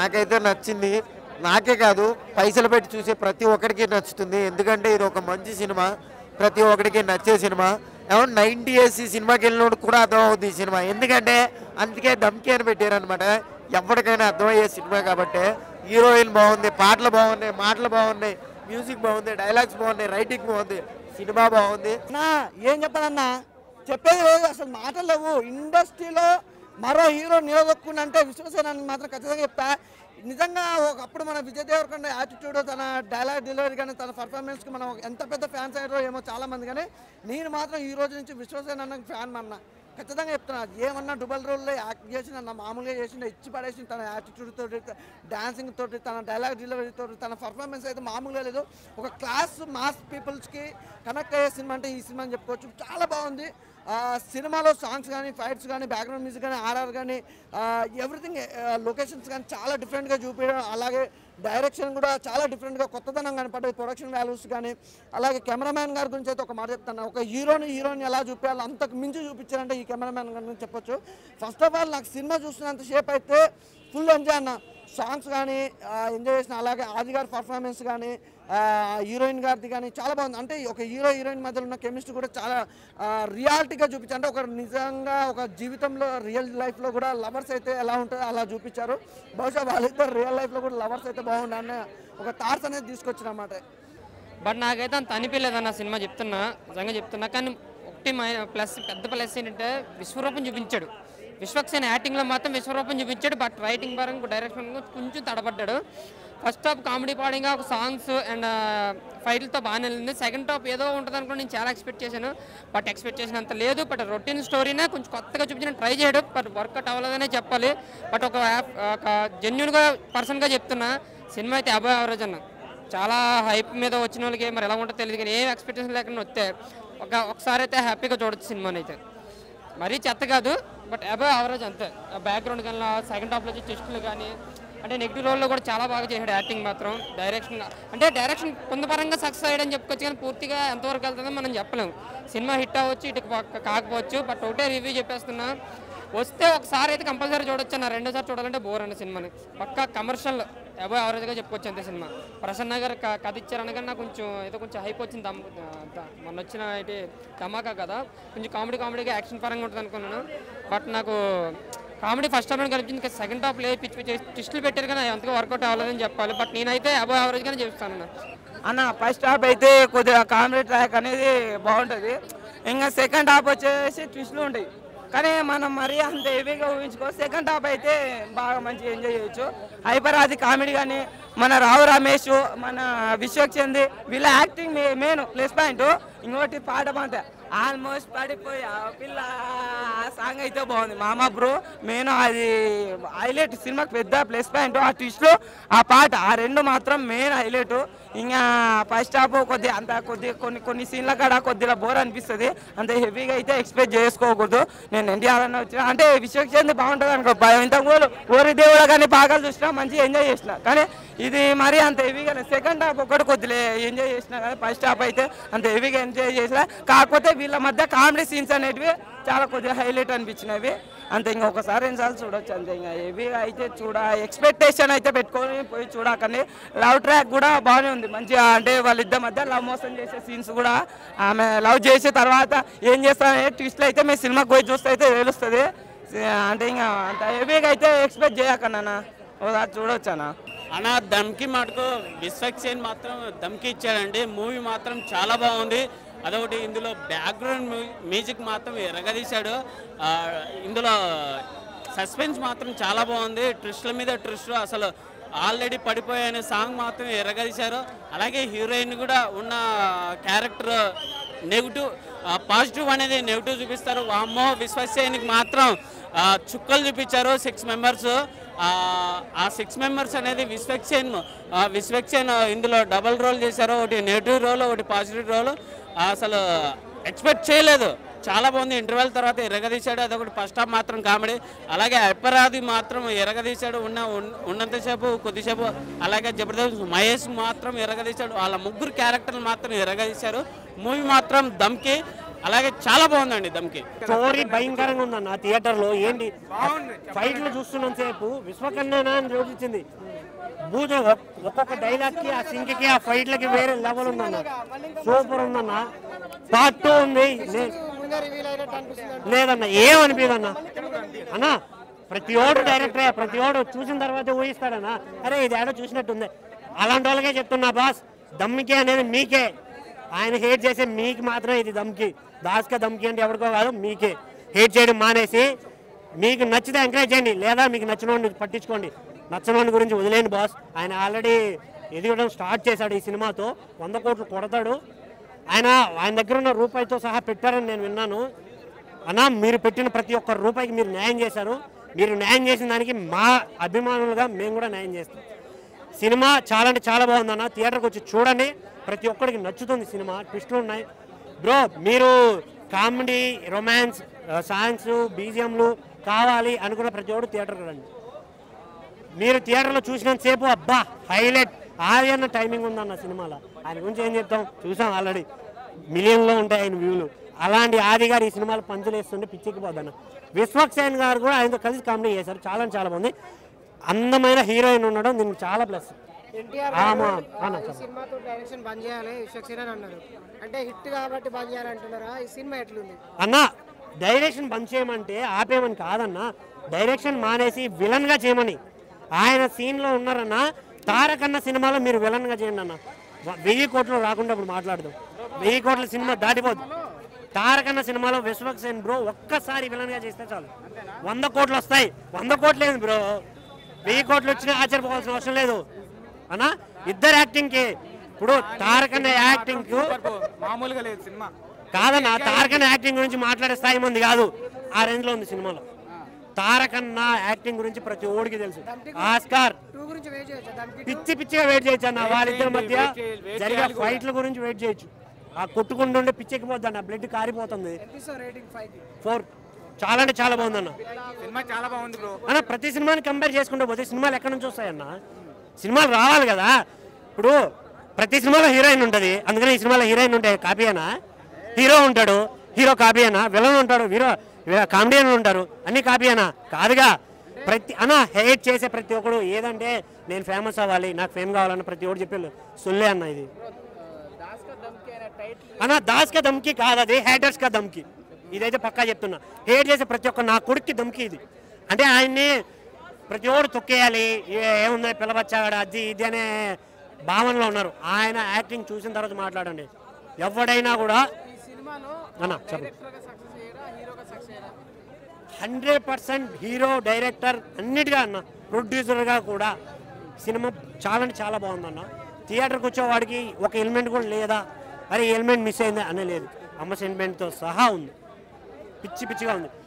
నాకైతే నచ్చింది నాకే కాదు పైసలు పెట్టి చూసే ప్రతి ఒక్కడికి నచ్చుతుంది ఎందుకంటే ఇది ఒక మంచి సినిమా ప్రతి ఒక్కడికి నచ్చే సినిమా అరౌండ్ 90s సినిమాకి వెళ్ళినోడు కూడా అర్థమవుతుంది ఈ సినిమా ఎందుకంటే అందుకే ధమ్కి అని పెట్టారు అన్నమాట ఎవరికైనా అర్థమయ్యే సినిమా కాబట్టి హీరోయిన్ బాగుంది పాటలు బాగున్నాయి మాటలు బాగున్నాయి మ్యూజిక్ బాగుంది డైలాగ్స్ బాగున్నాయి రైటింగ్ బాగుంది సినిమా బాగుంది నా ఏం చెప్పాలన్నా చెప్పేది లేదు అసలు మాటలు లేవు ఇండస్ట్రీలో మరో హీరో నిలదొక్కుంటే విశ్వసేనాన్ని మాత్రం ఖచ్చితంగా చెప్తా నిజంగా ఒకప్పుడు మన విజయ్ దేవరకొండ యాటిట్యూడ్ తన డైలాగ్ డెలివరీ కానీ తన పర్ఫార్మెన్స్కి మనం ఎంత పెద్ద ఫ్యాన్స్ అయ్యారో ఏమో చాలామంది కానీ నేను మాత్రం ఈ రోజు నుంచి విశ్వసేనాన్నకి ఫ్యాన్ అన్న ఖచ్చితంగా చెప్తున్నా ఏమన్నా డబుల్ రోల్లో యాక్ట్ చేసి నన్ను మామూలుగా చేసిన ఇచ్చి పడేసి తన యాటిట్యూడ్ తోటి డాన్సింగ్ తోటి తన డైలాగ్ డెలివరీ తోటి తన పర్ఫార్మెన్స్ అయితే మామూలుగా లేదు ఒక క్లాస్ మాస్ పీపుల్స్కి కనెక్ట్ అయ్యే సినిమా అంటే ఈ సినిమా అని చెప్పుకోవచ్చు చాలా బాగుంది సినిమాలో సాంగ్స్ కానీ ఫైట్స్ కానీ బ్యాక్గ్రౌండ్ మ్యూజిక్ కానీ ఆర్ఆర్ కానీ ఎవ్రీథింగ్ లొకేషన్స్ కానీ చాలా డిఫరెంట్గా చూపించడం అలాగే డైరెక్షన్ కూడా చాలా డిఫరెంట్గా కొత్తదనం కనపడ్డది ప్రొడక్షన్ వాల్యూస్ కానీ అలాగే కెమెరామ్యాన్ గారి గురించి అయితే ఒక మాట చెప్తాను ఒక హీరోని ఎలా చూపించాలో అంతకు మించి చూపించారంటే ఈ కెమెరామ్యాన్ గారి గురించి చెప్పొచ్చు ఫస్ట్ ఆఫ్ ఆల్ నాకు సినిమా చూస్తున్నంత సేపు అయితే ఫుల్ ఎంజాయ్ అన్న సాంగ్స్ కానీ ఎంజాయ్ చేసిన అలాగే ఆది గారి పర్ఫార్మెన్స్ కానీ హీరోయిన్ గారిది కానీ చాలా బాగుంది అంటే ఒక హీరో హీరోయిన్ మధ్యలో ఉన్న కెమిస్ట్రీ కూడా చాలా రియాలిటీగా చూపించారు అంటే ఒక నిజంగా ఒక జీవితంలో రియల్ లైఫ్లో కూడా లవర్స్ అయితే ఎలా ఉంటుందో అలా చూపించారు బహుశా వాళ్ళిద్దరు రియల్ లైఫ్లో కూడా లవర్స్ అయితే బాగుండాలని ఒక థాట్స్ అనేది తీసుకొచ్చిన అన్నమాట బట్ నాకైతే అంత అనిపించలేదన్న సినిమా నిజంగా చెప్తున్నా కానీ ఒకటి ప్లస్ పెద్ద ప్లస్ ఏంటంటే విశ్వరూపం చూపించాడు విశ్వక్ సేన్ యాక్టింగ్లో మాత్రం విశ్వరూపం చూపించాడు బట్ రైటింగ్ పరంగా డైరెక్షన్ కొంచెం తడబడ్డాడు ఫస్ట్ హాఫ్ కామెడీ పాడంగా ఒక సాంగ్స్ అండ్ ఫైట్లతో బాగానే వెళ్ళింది సెకండ్ హాఫ్ ఏదో ఉంటుంది అనుకోండి నేను చాలా ఎక్స్పెక్ట్ చేశాను బట్ ఎక్స్పెక్ట్ చేసినంత లేదు బట్ రొటీన్ స్టోరీనే కొంచెం కొత్తగా చూపించిన ట్రై చేయడం బట్ వర్కౌట్ అవ్వలేదనే చెప్పాలి బట్ ఒక జెన్యున్గా పర్సన్గా చెప్తున్నా సినిమా అయితే అబౌవ్ యావరేజ్ అన్న చాలా హైప్ మీద వచ్చిన వాళ్ళకి మరి ఎలా ఉంటుందో తెలియదు కానీ ఏం ఎక్స్పెక్టేషన్ లేకుండా వస్తే ఒకసారి అయితే హ్యాపీగా చూడొచ్చు సినిమానైతే మరీ చెత్త కాదు బట్ అబౌవ్ యావరేజ్ అంతే బ్యాక్గ్రౌండ్ కానీ సెకండ్ హాఫ్లో వచ్చి టెస్టులు కానీ అంటే నెగిటివ్ రోల్లో కూడా చాలా బాగా చేశాడు యాక్టింగ్ మాత్రం డైరెక్షన్ అంటే డైరెక్షన్ కొంతపరంగా సక్సెస్ అయ్యాడని చెప్పుకోవచ్చు కానీ పూర్తిగా ఎంతవరకు వెళ్తుందో మనం చెప్పలేము సినిమా హిట్ అవ్వచ్చు ఇటు కాకపోవచ్చు బట్ ఒకటే రివ్యూ చెప్పేస్తున్నా వస్తే ఒకసారి అయితే కంపల్సరీ చూడొచ్చు అన్న రెండోసారి చూడాలంటే బోర్ అన్న సినిమాని పక్కా కమర్షియల్ అబౌవ్ యావరేజ్గా చెప్పుకోవచ్చు అంతే సినిమా ప్రసన్న గారు కథ ఇచ్చారనగా కొంచెం ఏదో కొంచెం హైప్ వచ్చింది మొన్న వచ్చిన అయితే ధమాకా కదా కొంచెం కామెడీగా యాక్షన్ పరంగా ఉంటుంది అనుకున్నాను బట్ నాకు కామెడీ ఫస్ట్ హాఫ్ కనిపించింది సెకండ్ హాఫ్ లేదు పిచ్చి టిస్టులు పెట్టారు కానీ అంతగా వర్కౌట్ అవ్వలేదని చెప్పాలి బట్ నేనైతే అబౌవ్ యావరేజ్గానే చెప్తాను అన్న ఫస్ట్ హాఫ్ అయితే కొద్దిగా కామెడీ ట్రాక్ అనేది బాగుంటుంది ఇంకా సెకండ్ హాఫ్ వచ్చేసి ట్విస్టులు ఉంటాయి కానీ మనం మరీ అంత హెవీగా ఊహించుకో సెకండ్ హాఫ్ అయితే బాగా మంచి ఎంజాయ్ చేయొచ్చు హైపర్ ఆది కామెడీ కానీ మన రావు రమేష్ మన విశ్వక్ సెన్ వీళ్ళ యాక్టింగ్ మెయిన్ ప్లస్ పాయింట్ ఇంకోటి పాట బాగుంటాయి ఆల్మోస్ట్ పడిపోయా పిల్ల సాంగ్ అయితే బాగుంది మామ బ్రో మెయిన్ అది హైలైట్ సినిమాకి పెద్ద ప్లస్ పాయింట్ ఆ ట్విస్ట్లో ఆ పాట ఆ రెండు మాత్రం మెయిన్ హైలైట్ ఇంకా ఫస్ట్ హాఫ్ కొద్దిగా అంత కొన్ని సీన్ల కాడ కొద్దిగా బోర్ అనిపిస్తుంది అంత హెవీగా అయితే ఎక్స్పెక్ట్ చేసుకోకూడదు నేను ఎన్టీఆర్ అన్న వచ్చిన అంటే విశ్వక్ సెన్ బాగుంటుంది అనుకో ఇంతకుముందు ఓరి దేవుడు కానీ బాగా చూసినా మంచిగా ఎంజాయ్ చేసిన కానీ ఇది మరీ అంత హెవీగా సెకండ్ హాఫ్ ఒకటి కొద్దిగా ఎంజాయ్ చేసినా కానీ ఫస్ట్ హాఫ్ అయితే అంత హెవీగా ఎంజాయ్ చేసినా కాకపోతే వీళ్ళ మధ్య కామెడీ సీన్స్ అనేటివి చాలా కొద్దిగా హైలైట్ అనిపించినవి అంతే ఇంకా ఒకసారి రెండుసార్లు చూడొచ్చు అంతే ఇంకా హెవీగా అయితే ఎక్స్పెక్టేషన్ అయితే పెట్టుకొని పోయి చూడకండి లవ్ ట్రాక్ కూడా బాగానే ఉంది మంచిగా అంటే వాళ్ళిద్దరి మధ్య లవ్ మోసం చేసే సీన్స్ కూడా ఆమె లవ్ చేసే తర్వాత ఏం చేస్తామనే ట్విస్ట్లు అయితే మేము సినిమాకి పోయి చూస్తే అయితే తెలుస్తుంది అంటే ఇంకా అంత హెవీగా అయితే ఎక్స్పెక్ట్ చేయకన్నా ఒకసారి చూడొచ్చు అన్న అన్న ధమ్కి మటుకు విశ్వక్ సేన్ మాత్రం ధమ్కి ఇచ్చాడండి మూవీ మాత్రం చాలా బాగుంది అదొకటి ఇందులో బ్యాక్గ్రౌండ్ మ్యూజిక్ మాత్రం ఎరగదీశాడు ఇందులో సస్పెన్స్ మాత్రం చాలా బాగుంది ట్విస్టుల మీద ట్విస్టులు అసలు ఆల్రెడీ పడిపోయే అనే సాంగ్ మాత్రం ఎరగదీశారు అలాగే హీరోయిన్ కూడా ఉన్న క్యారెక్టర్ నెగిటివ్ పాజిటివ్ అనేది నెగిటివ్ చూపిస్తారు వామ్మో విశ్వక్ సేన్కి మాత్రం చుక్కలు చూపించారు 6 members ఆ 6 members అనేది విశ్వక్ సేన్ ఇందులో డబల్ రోల్ చేశారు ఒకటి నెగిటివ్ రోల్ ఒకటి పాజిటివ్ రోల్ అసలు ఎక్స్పెక్ట్ చేయలేదు చాలా బాగుంది ఇంటర్వెల్ తర్వాత ఎరగదీశాడు అదొకటి ఫస్ట్ హాఫ్ మాత్రం కామెడీ అలాగే అపరాధి మాత్రం ఎరగదీశాడు ఉన్నంతసేపు కొద్దిసేపు అలాగే జబర్దస్త్ మహేష్ మాత్రం ఎరగదీశాడు వాళ్ళ ముగ్గురు క్యారెక్టర్లు మాత్రం ఎరగదీశారు మూవీ మాత్రం ధమ్కి అలాగే చాలా బాగుందండి దమ్కి. స్టోరీ భయంకరంగా ఉందన్న. ఆ థియేటర్ లో ఏంటి ఫైట్ లు చూస్తున్నంత సేపు విశ్వకన్నేనా అని జోకించింది. భూజ ఒక్కొక్క డైలాగ్ కి ఆ సింగ్ కి ఆ ఫైట్ లకి వేరే లెవెల్ ఉందన్న. సూపర్ ఉందన్న. పార్ట్ 2 ఉంది లేదన్న, ఏమనిపిదన్న అన్న. ప్రతి ఒడు డైరెక్టర్ ప్రతి ఒడు చూసిన తర్వాత ఊహిస్తాడన్నా, అరే ఇది ఏదో చూసినట్టుంది. అలాంటి వాళ్ళకే చెప్తున్నా బాస్, దమ్కి అనేది మీకే. ఆయన హేట్ చేసే మీకు మాత్రమే ఇది దమ్కి. దాస్కా దమ్కి అంటే ఎవరికో కాదు, మీకే. హేట్ చేయడం మానేసి మీకు నచ్చితే ఎంకరేజ్ చేయండి, లేదా మీకు నచ్చిన వాడిని పట్టించుకోండి. నచ్చిన వాడి గురించి వదిలేండి బాస్. ఆయన ఆల్రెడీ ఎదగడం స్టార్ట్ చేశాడు ఈ సినిమాతో. 100 కోట్లు కొడతాడు ఆయన. ఆయన దగ్గర ఉన్న రూపాయితో సహా పెట్టారని నేను విన్నాను అన్న. మీరు పెట్టిన ప్రతి ఒక్క రూపాయికి మీరు న్యాయం చేశారు. మీరు న్యాయం చేసిన దానికి మా అభిమానులుగా మేము కూడా న్యాయం చేస్తాం. సినిమా చాలా అంటే చాలా బాగుందన్న. థియేటర్కి వచ్చి చూడండి, ప్రతి ఒక్కడికి నచ్చుతుంది సినిమా. ట్విస్ట్లు ఉన్నాయి బ్రో. మీరు కామెడీ, రొమాన్స్, సాంగ్స్, బీజిఎంలు కావాలి అనుకున్న ప్రతి ఒక్కరు థియేటర్కి రండి. మీరు థియేటర్లో చూసినంతసేపు అబ్బా హైలైట్ ఆయన టైమింగ్ ఉందన్న సినిమాలో. ఆయన గురించి ఏం చెప్తాం, చూసాం ఆల్రెడీ. మిలియన్లో ఉంటాయి ఆయన వ్యూలు. అలాంటి ఆది గారు ఈ సినిమాలో పంచులేస్తుంటే పిచ్చికిపోద్దన్న. విశ్వక్ సేన్ గారు కూడా ఆయనతో కలిసి కామెడీ చేశారు. చాలా చాలా బాగుంది. అందమైన హీరోయిన్ ఉండడం దీనికి చాలా ప్లస్. అన్న డైరెక్షన్ బంద్ చేయమంటే ఆపేమని కాదన్నా, డైరెక్షన్ మానేసి విలన్ గా చేయమని. ఆయన సీన్ లో ఉన్నారన్నా. తారక్ అన్న సినిమాలో మీరు విలన్ గా చేయండి అన్న. 1000 కోట్లు రాకుండా ఇప్పుడు మాట్లాడదాం. 1000 కోట్ల సినిమా దాటిపోద్దు. తారక్ అన్న సినిమాలో విశ్వక్ సేన్ బ్రో ఒక్కసారి విలన్ గా చేస్తే చాలు, 100 కోట్లు వస్తాయి. 100 కోట్లు ఏంది బ్రో, 1000 కోట్లు వచ్చినా ఆశ్చర్యపోవాల్సిన అవసరం లేదు అన్న. ఇద్దరు యాక్టింగ్కి ఇప్పుడు తారక్ అన్న యాక్టింగ్ మామూలుగా లేదు సినిమా కాదన్న. తారక్ అన్న యాక్టింగ్ గురించి మాట్లాడే స్థాయి మంది కాదు, ఆ రేంజ్ లో ఉంది సినిమాలో. తారక్ అన్న యాక్టింగ్ గురించి ప్రతి ఓడికి తెలుసు. ఆస్కార్ పిచ్చి పిచ్చిగా వెయిట్ చేయొచ్చు అన్న. వాళ్ళిద్దరి మధ్య జరిగే ఫైట్ల గురించి వెయిట్ చేయొచ్చు. ఆ కొట్టుకుంటుండే పిచ్చెక్కిపోద్ది అన్న, బ్లడ్ కారిపోతుంది. 4 చాలా అంటే చాలా బాగుందన్న సినిమా. చాలా బాగుంది బ్రో అన్న. ప్రతి సినిమాని కంపేర్ చేసుకుంటూ పోతే సినిమాలు ఎక్కడి నుంచి వస్తాయన్న, సినిమాలు రావాలి కదా. ఇప్పుడు ప్రతి సినిమాలో హీరోయిన్ ఉంటుంది, అందుకని ఈ సినిమాలో హీరోయిన్ ఉంటాయి. కాపీ అయినా హీరో ఉంటాడు, హీరో కాపీ అయినా విలన్ ఉంటాడు, హీరో కామెడీ అని ఉంటారు. అన్ని కాపీ అయినా కాదుగా. ప్రతి అన్న హేట్ చేసే ప్రతి ఒక్కడు ఏదంటే నేను ఫేమస్ అవ్వాలి, నాకు ఫేమ్ కావాలన్న ప్రతి ఒక్కడు చెప్పారు సొల్లే అన్న. ఇది అన్న దాస్ కా దమ్కి కాదు, అది హేటర్స్ కా దమ్కి. ఇదైతే పక్కా చెప్తున్నా. హేట్ చేసే ప్రతి ఒక్క నా కొడుక్కి దమ్కి ఇది. అంటే ఆయన్ని ప్రతి ఒక్కరు తొక్కేయాలి, ఏముంది పిల్లబచ్చాడు అది ఇది అనే భావనలో ఉన్నారు. ఆయన యాక్టింగ్ చూసిన తర్వాత మాట్లాడండి ఎవడైనా కూడా అన్న. చెప్పండి. 100% హీరో, డైరెక్టర్ అన్నిటిగా అన్న, ప్రొడ్యూసర్గా కూడా సినిమా చాలా అంటే చాలా బాగుందన్న. థియేటర్కి వచ్చేవాడికి ఒక ఎలిమెంట్ కూడా లేదా, అరే ఎలిమెంట్ మిస్ అయింది అనే లేదు. అమ్మ సెంటిమెంట్తో సహా ఉంది, పిచ్చి పిచ్చిగా ఉంది.